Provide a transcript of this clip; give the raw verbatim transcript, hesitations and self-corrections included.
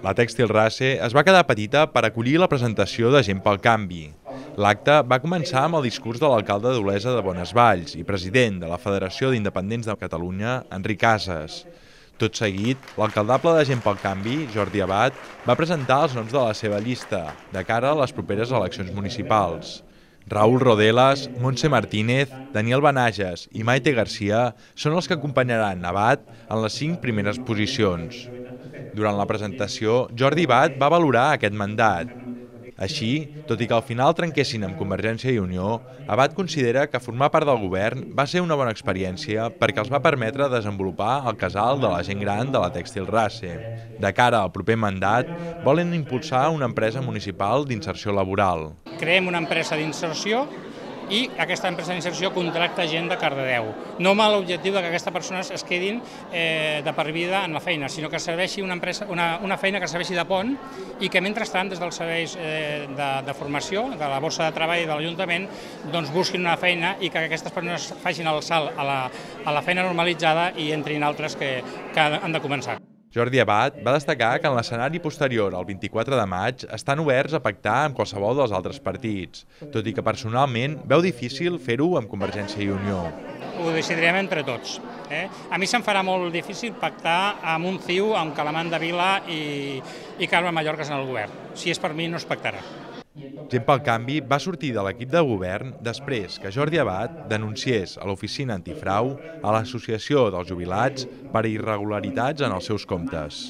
La Tèxtil Rasse es va quedar petita per acollir la presentació de Gent pel Canvi. L'acte va començar amb el discurs de l'alcalde d'Olesa de Bonesvalls i president de la Federació d'Independents de Catalunya, Enric Casas. Tot seguit, l'alcaldable de Gent pel Canvi, Jordi Abad, va presentar els noms de la seva llista de cara a les properes eleccions municipals. Raúl Rodelas, Montse Martínez, Daniel Banages i Maite García són els que acompanyaran Abad en les cinc primeres posicions. Durant la presentació, Jordi Bat va valorar aquest mandat. Així, tot i que al final trenquessin amb Convergència i Unió, Abad considera que formar part del govern va ser una bona experiència perquè els va permetre desenvolupar el casal de la gent gran de la Tèxtil Rasse. De cara al proper mandat, volen impulsar una empresa municipal d'inserció laboral. Creem una empresa d'inserció i aquesta empresa d'inserció contracta gent de Cardedeu. No amb l'objectiu que aquestes persones es quedin de per vida en la feina, sinó que serveixi una, empresa, una, una feina que serveixi de pont i que mentrestant des dels serveis de, de formació, de la Borsa de Treball i de l'Ajuntament, doncs busquin una feina i que aquestes persones facin el salt a la, a la feina normalitzada i entrin altres que, que han de començar. Jordi Abad va destacar que en l'escenari posterior al vint-i-quatre de maig estan oberts a pactar amb qualsevol dels altres partits, tot i que personalment veu difícil fer-ho amb Convergència i Unió. Ho decidirem entre tots. Eh? A mi se'm farà molt difícil pactar amb un C I U, amb Calamant de Vila i, i Carme Mallorca en el govern. Si és per mi, no es pactarà. Gent pel Canvi va sortir de l'equip de govern després que Jordi Abad denunciés a l'oficina antifrau a l'Associació dels Jubilats per irregularitats en els seus comptes.